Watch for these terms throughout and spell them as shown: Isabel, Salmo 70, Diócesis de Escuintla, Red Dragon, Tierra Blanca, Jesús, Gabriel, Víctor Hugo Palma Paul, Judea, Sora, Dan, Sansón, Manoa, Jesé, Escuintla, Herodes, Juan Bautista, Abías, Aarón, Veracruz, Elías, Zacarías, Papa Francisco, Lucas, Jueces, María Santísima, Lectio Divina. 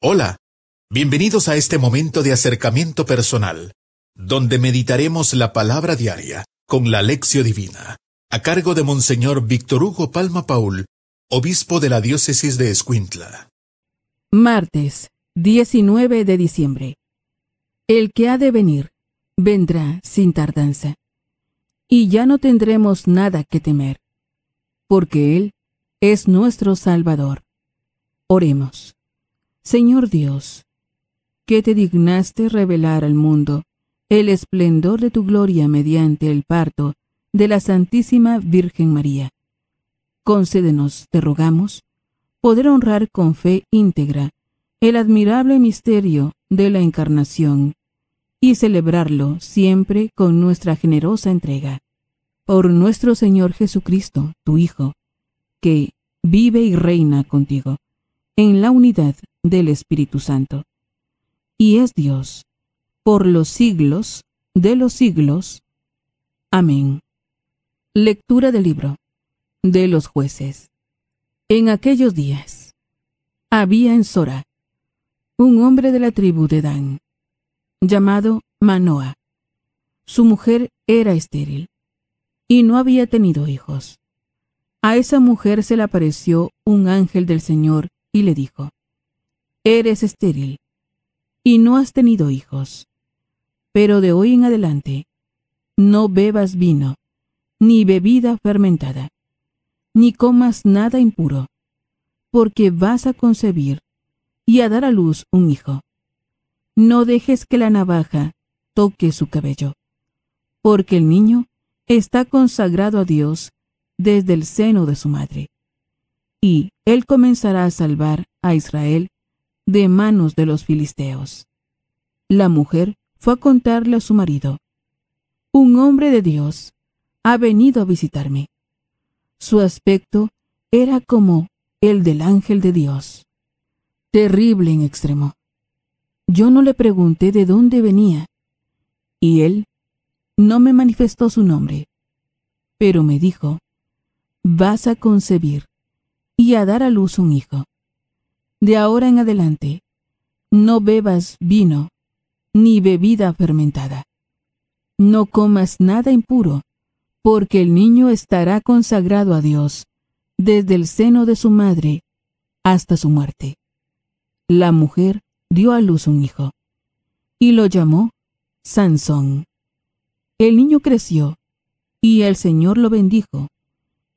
Hola, bienvenidos a este momento de acercamiento personal, donde meditaremos la palabra diaria con la Lectio Divina, a cargo de Monseñor Víctor Hugo Palma Paul, obispo de la Diócesis de Escuintla. Martes, 19 de diciembre. El que ha de venir, vendrá sin tardanza, y ya no tendremos nada que temer, porque Él es nuestro Salvador. Oremos. Señor Dios, que te dignaste revelar al mundo el esplendor de tu gloria mediante el parto de la Santísima Virgen María, concédenos, te rogamos, poder honrar con fe íntegra el admirable misterio de la Encarnación y celebrarlo siempre con nuestra generosa entrega. Por nuestro Señor Jesucristo, tu Hijo, que vive y reina contigo en la unidad del Espíritu Santo, y es Dios, por los siglos de los siglos. Amén. Lectura del libro de los Jueces. En aquellos días, había en Sora un hombre de la tribu de Dan, llamado Manoa. Su mujer era estéril, y no había tenido hijos. A esa mujer se le apareció un ángel del Señor, y le dijo: «Eres estéril, y no has tenido hijos, pero de hoy en adelante no bebas vino, ni bebida fermentada, ni comas nada impuro, porque vas a concebir y a dar a luz un hijo. No dejes que la navaja toque su cabello, porque el niño está consagrado a Dios desde el seno de su madre, y él comenzará a salvar a Israel de manos de los filisteos». La mujer fue a contarle a su marido: «Un hombre de Dios ha venido a visitarme. Su aspecto era como el del ángel de Dios, terrible en extremo. Yo no le pregunté de dónde venía, y él no me manifestó su nombre, pero me dijo: «Vas a concebir y a dar a luz un hijo. De ahora en adelante, no bebas vino ni bebida fermentada. No comas nada impuro, porque el niño estará consagrado a Dios desde el seno de su madre hasta su muerte». La mujer dio a luz un hijo, y lo llamó Sansón. El niño creció, y el Señor lo bendijo,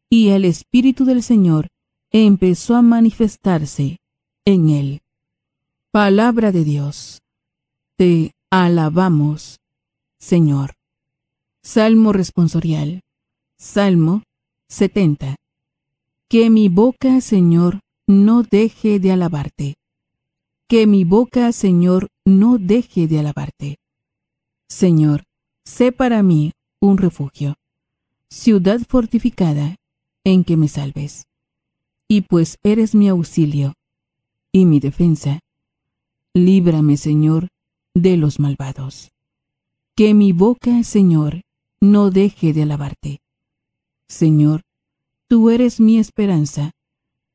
y el Espíritu del Señor empezó a manifestarse en él. Palabra de Dios. Te alabamos, Señor. Salmo responsorial. Salmo 70. Que mi boca, Señor, no deje de alabarte. Que mi boca, Señor, no deje de alabarte. Señor, sé para mí un refugio, ciudad fortificada en que me salves. Y pues eres mi auxilio y mi defensa, líbrame, Señor, de los malvados. Que mi boca, Señor, no deje de alabarte. Señor, tú eres mi esperanza.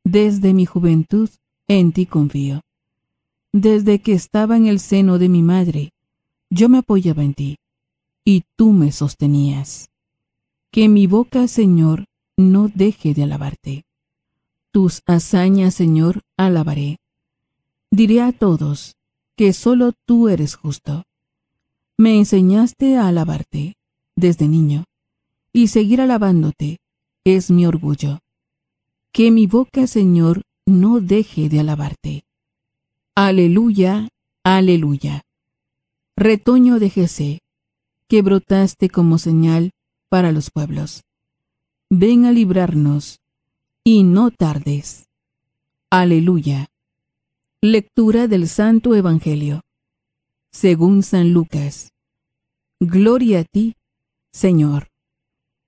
Desde mi juventud en ti confío. Desde que estaba en el seno de mi madre, yo me apoyaba en ti, y tú me sostenías. Que mi boca, Señor, no deje de alabarte. Tus hazañas, Señor, alabaré. Diré a todos que solo tú eres justo. Me enseñaste a alabarte desde niño, y seguir alabándote es mi orgullo. Que mi boca, Señor, no deje de alabarte. Aleluya, aleluya. Retoño de Jesé, que brotaste como señal para los pueblos, ven a librarnos, y no tardes. Aleluya. Lectura del Santo Evangelio según San Lucas. Gloria a ti, Señor.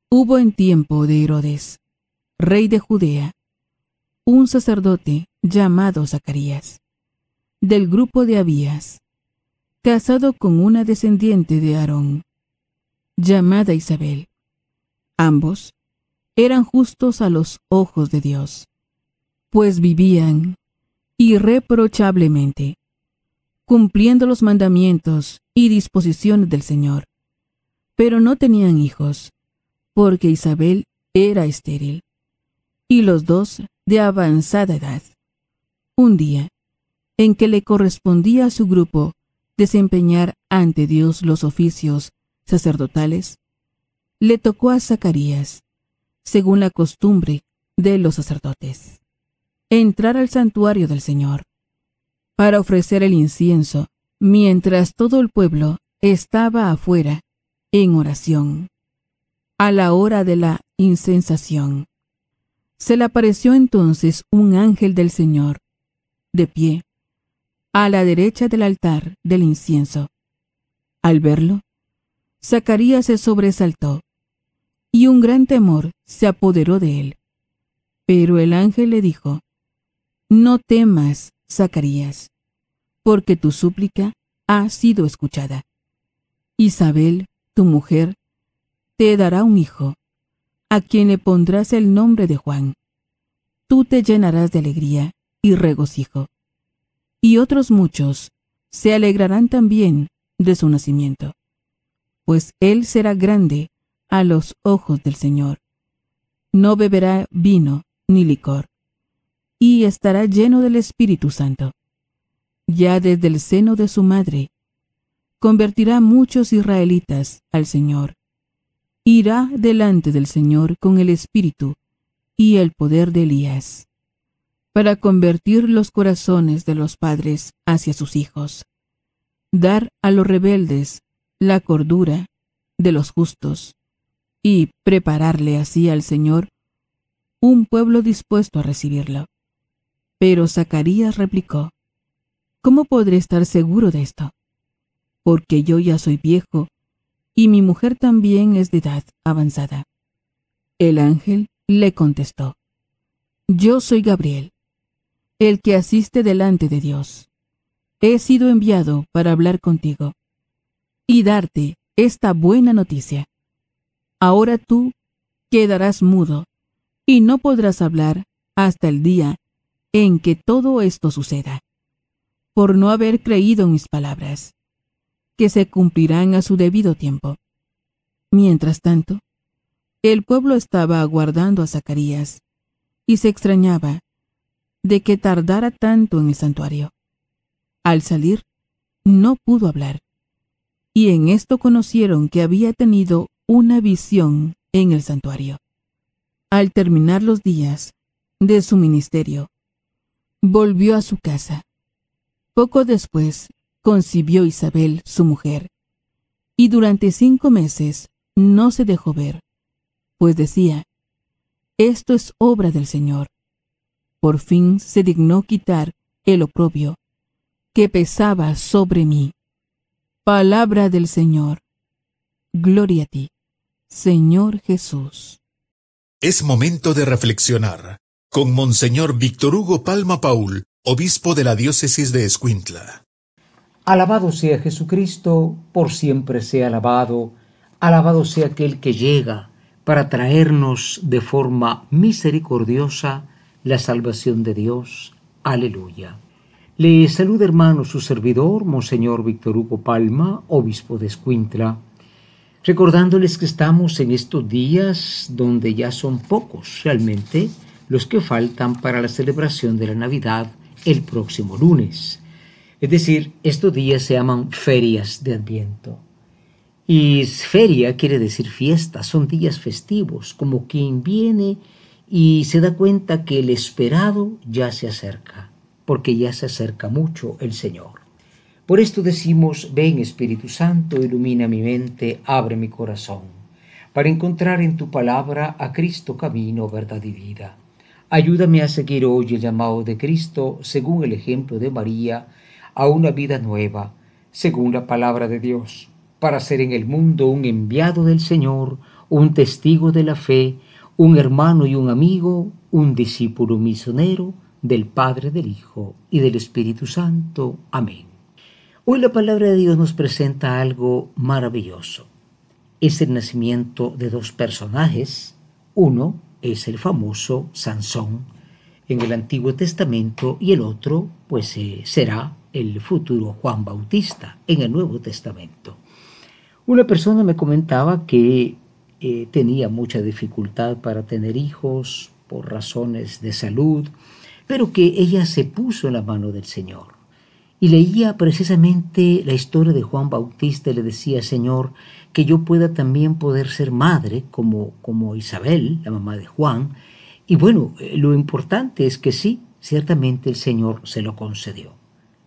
Hubo en tiempo de Herodes, rey de Judea, un sacerdote llamado Zacarías, del grupo de Abías, casado con una descendiente de Aarón, llamada Isabel. Ambos eran justos a los ojos de Dios, pues vivían irreprochablemente, cumpliendo los mandamientos y disposiciones del Señor. Pero no tenían hijos, porque Isabel era estéril, y los dos de avanzada edad. Un día, en que le correspondía a su grupo desempeñar ante Dios los oficios sacerdotales, le tocó a Zacarías, según la costumbre de los sacerdotes, entrar al santuario del Señor para ofrecer el incienso, mientras todo el pueblo estaba afuera en oración. A la hora de la incensación, se le apareció entonces un ángel del Señor, de pie, a la derecha del altar del incienso. Al verlo, Zacarías se sobresaltó, y un gran temor se apoderó de él. Pero el ángel le dijo: «No temas, Zacarías, porque tu súplica ha sido escuchada. Isabel, tu mujer, te dará un hijo, a quien le pondrás el nombre de Juan. Tú te llenarás de alegría y regocijo, y otros muchos se alegrarán también de su nacimiento, pues él será grande a los ojos del Señor. No beberá vino ni licor, y estará lleno del Espíritu Santo. Ya desde el seno de su madre, convertirá muchos israelitas al Señor. Irá delante del Señor con el Espíritu y el poder de Elías, para convertir los corazones de los padres hacia sus hijos, dar a los rebeldes la cordura de los justos, y prepararle así al Señor un pueblo dispuesto a recibirlo». Pero Zacarías replicó: «¿Cómo podré estar seguro de esto? Porque yo ya soy viejo, y mi mujer también es de edad avanzada». El ángel le contestó: «Yo soy Gabriel, el que asiste delante de Dios. He sido enviado para hablar contigo y darte esta buena noticia. Ahora tú quedarás mudo y no podrás hablar hasta el día en que todo esto suceda, por no haber creído en mis palabras, que se cumplirán a su debido tiempo». Mientras tanto, el pueblo estaba aguardando a Zacarías y se extrañaba de que tardara tanto en el santuario. Al salir, no pudo hablar, y en esto conocieron que había tenido una visión en el santuario. Al terminar los días de su ministerio, volvió a su casa. Poco después concibió Isabel, su mujer, y durante 5 meses no se dejó ver, pues decía: «Esto es obra del Señor». Por fin se dignó quitar el oprobio que pesaba sobre mí. Palabra del Señor. Gloria a ti, Señor Jesús. Es momento de reflexionar con Monseñor Víctor Hugo Palma Paul, obispo de la Diócesis de Escuintla. Alabado sea Jesucristo, por siempre sea alabado. Alabado sea aquel que llega para traernos de forma misericordiosa la salvación de Dios. Aleluya. Le saluda, hermano, su servidor, Monseñor Víctor Hugo Palma, obispo de Escuintla, recordándoles que estamos en estos días donde ya son pocos realmente los que faltan para la celebración de la Navidad el próximo lunes. Es decir, estos días se llaman ferias de Adviento. Y feria quiere decir fiesta, son días festivos, como quien viene y se da cuenta que el esperado ya se acerca, porque ya se acerca mucho el Señor. Por esto decimos: ven Espíritu Santo, ilumina mi mente, abre mi corazón, para encontrar en tu palabra a Cristo, camino, verdad y vida. Ayúdame a seguir hoy el llamado de Cristo, según el ejemplo de María, a una vida nueva, según la palabra de Dios, para ser en el mundo un enviado del Señor, un testigo de la fe, un hermano y un amigo, un discípulo misionero del Padre, del Hijo y del Espíritu Santo. Amén. Hoy la palabra de Dios nos presenta algo maravilloso. Es el nacimiento de dos personajes. Uno es el famoso Sansón, en el Antiguo Testamento, y el otro pues será el futuro Juan Bautista en el Nuevo Testamento. Una persona me comentaba que tenía mucha dificultad para tener hijos por razones de salud, pero que ella se puso en la mano del Señor y leía precisamente la historia de Juan Bautista y le decía: Señor, que yo pueda también poder ser madre como Isabel, la mamá de Juan. Y bueno, lo importante es que sí, ciertamente el Señor se lo concedió.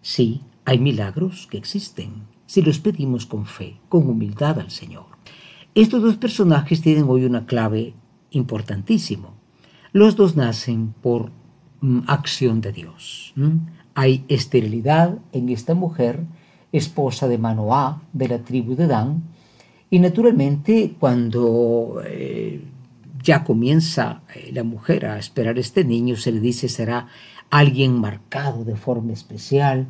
Sí, hay milagros que existen si los pedimos con fe, con humildad al Señor. Estos dos personajes tienen hoy una clave importantísima. Los dos nacen por acción de Dios. Hay esterilidad en esta mujer, esposa de Manoa, de la tribu de Dan, y naturalmente cuando ya comienza la mujer a esperar este niño, se le dice: será alguien marcado de forma especial,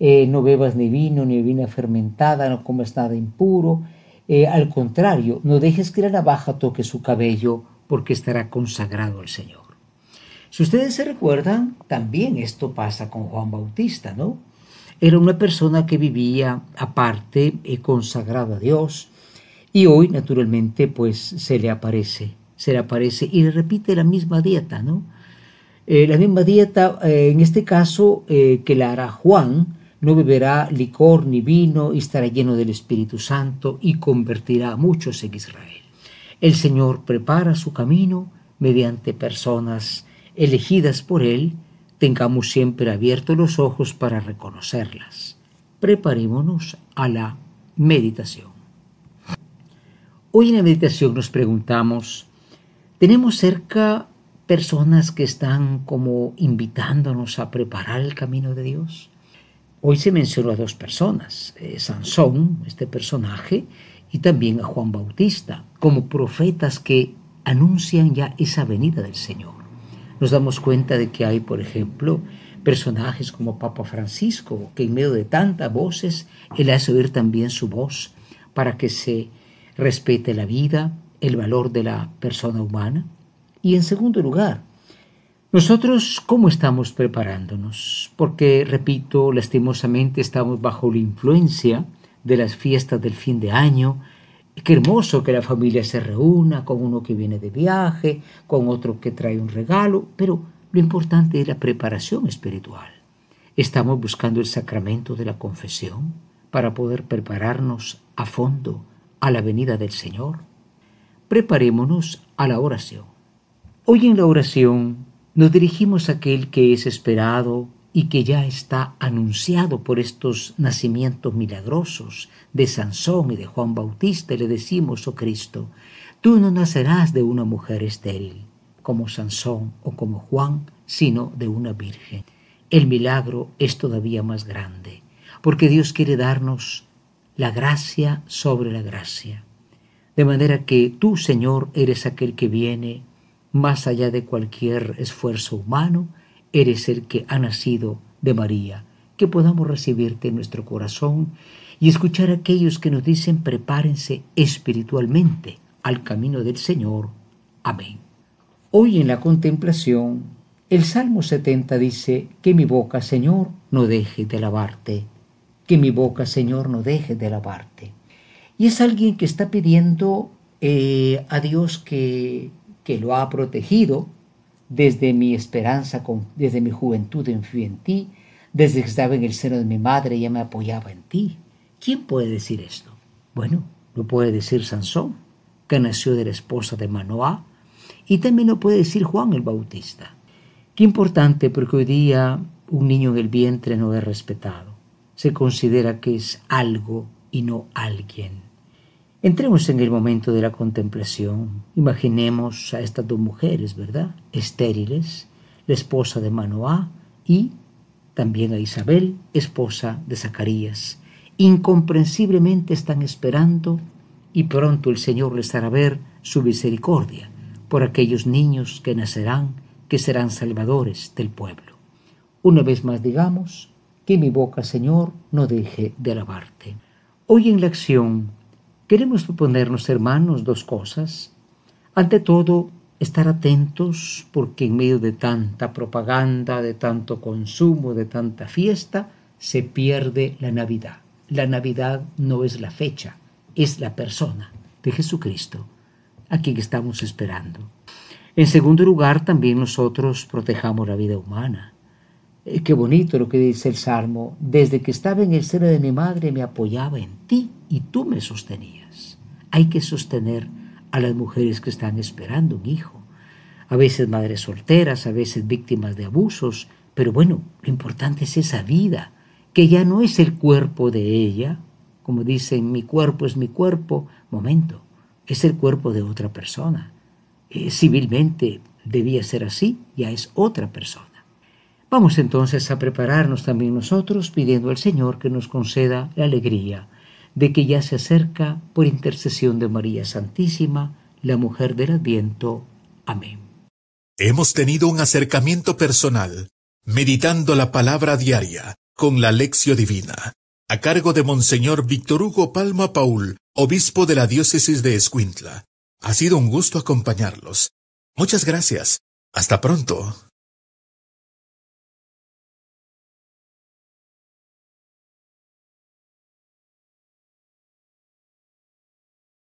no bebas ni vino, ni bebida fermentada, no comas nada impuro, al contrario, no dejes que la navaja toque su cabello, porque estará consagrado al Señor. Si ustedes se recuerdan, también esto pasa con Juan Bautista, ¿no? Era una persona que vivía aparte, consagrada a Dios, y hoy, naturalmente, pues se le aparece y le repite la misma dieta, ¿no? La misma dieta, en este caso, que la hará Juan: no beberá licor ni vino y estará lleno del Espíritu Santo y convertirá a muchos en Israel. El Señor prepara su camino mediante personas elegidas por Él. Tengamos siempre abiertos los ojos para reconocerlas. Preparémonos a la meditación. Hoy en la meditación nos preguntamos: ¿tenemos cerca personas que están como invitándonos a preparar el camino de Dios? Hoy se mencionó a dos personas, Sansón, este personaje, y también a Juan Bautista, como profetas que anuncian ya esa venida del Señor. Nos damos cuenta de que hay, por ejemplo, personajes como Papa Francisco, que en medio de tantas voces, él hace oír también su voz para que se respete la vida, el valor de la persona humana. Y en segundo lugar, nosotros, ¿cómo estamos preparándonos? Porque, repito, lastimosamente estamos bajo la influencia de las fiestas del fin de año. Qué hermoso que la familia se reúna, con uno que viene de viaje, con otro que trae un regalo, pero lo importante es la preparación espiritual. Estamos buscando el sacramento de la confesión para poder prepararnos a fondo a la venida del Señor. Preparémonos a la oración. Hoy en la oración nos dirigimos a aquel que es esperado y que ya está anunciado por estos nacimientos milagrosos de Sansón y de Juan Bautista. Le decimos: oh Cristo, tú no nacerás de una mujer estéril, como Sansón o como Juan, sino de una virgen. El milagro es todavía más grande, porque Dios quiere darnos la gracia sobre la gracia. De manera que tú, Señor, eres aquel que viene más allá de cualquier esfuerzo humano. Eres el que ha nacido de María. Que podamos recibirte en nuestro corazón y escuchar a aquellos que nos dicen: prepárense espiritualmente al camino del Señor. Amén. Hoy en la contemplación, el Salmo 70 dice: que mi boca, Señor, no deje de alabarte. Que mi boca, Señor, no deje de alabarte. Y es alguien que está pidiendo a Dios que lo ha protegido desde mi esperanza, desde mi juventud en ti, desde que estaba en el seno de mi madre ya me apoyaba en ti. ¿Quién puede decir esto? Bueno, lo puede decir Sansón, que nació de la esposa de Manoá, y también lo puede decir Juan el Bautista. Qué importante, porque hoy día un niño en el vientre no es respetado. Se considera que es algo y no alguien. Entremos en el momento de la contemplación. Imaginemos a estas dos mujeres, ¿verdad? Estériles, la esposa de Manoá y también a Isabel, esposa de Zacarías. Incomprensiblemente están esperando y pronto el Señor les hará ver su misericordia por aquellos niños que nacerán, que serán salvadores del pueblo. Una vez más digamos: que mi boca, Señor, no deje de alabarte. Hoy en la acción queremos proponernos, hermanos, dos cosas. Ante todo, estar atentos porque en medio de tanta propaganda, de tanto consumo, de tanta fiesta, se pierde la Navidad. La Navidad no es la fecha, es la persona de Jesucristo, a quien estamos esperando. En segundo lugar, también nosotros protejamos la vida humana. Qué bonito lo que dice el Salmo. Desde que estaba en el seno de mi madre me apoyaba en ti y tú me sostenías. Hay que sostener a las mujeres que están esperando un hijo. A veces madres solteras, a veces víctimas de abusos. Pero bueno, lo importante es esa vida, que ya no es el cuerpo de ella. Como dicen, mi cuerpo es mi cuerpo. Momento, es el cuerpo de otra persona. Civilmente debía ser así, ya es otra persona. Vamos entonces a prepararnos también nosotros, pidiendo al Señor que nos conceda la alegría de que ya se acerca, por intercesión de María Santísima, la mujer del Adviento. Amén. Hemos tenido un acercamiento personal, meditando la palabra diaria con la Lectio Divina, a cargo de Monseñor Víctor Hugo Palma Paul, obispo de la Diócesis de Escuintla. Ha sido un gusto acompañarlos. Muchas gracias. Hasta pronto.